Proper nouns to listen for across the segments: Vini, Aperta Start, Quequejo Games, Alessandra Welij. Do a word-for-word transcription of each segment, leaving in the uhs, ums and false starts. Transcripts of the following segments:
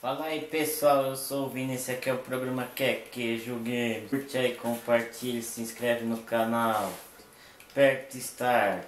Fala aí pessoal, eu sou o Vini, esse aqui é o programa Quequejo Games. Curte aí, compartilha, se inscreve no canal. Aperta Start.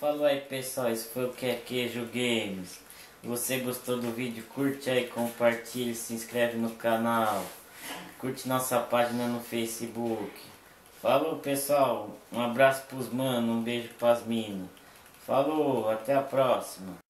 Fala aí pessoal, esse foi o Quequejo Games. Você gostou do vídeo? Curte aí, compartilha, se inscreve no canal. Curte nossa página no Facebook. Falou pessoal, um abraço pros manos, um beijo pras minas. Falou, até a próxima.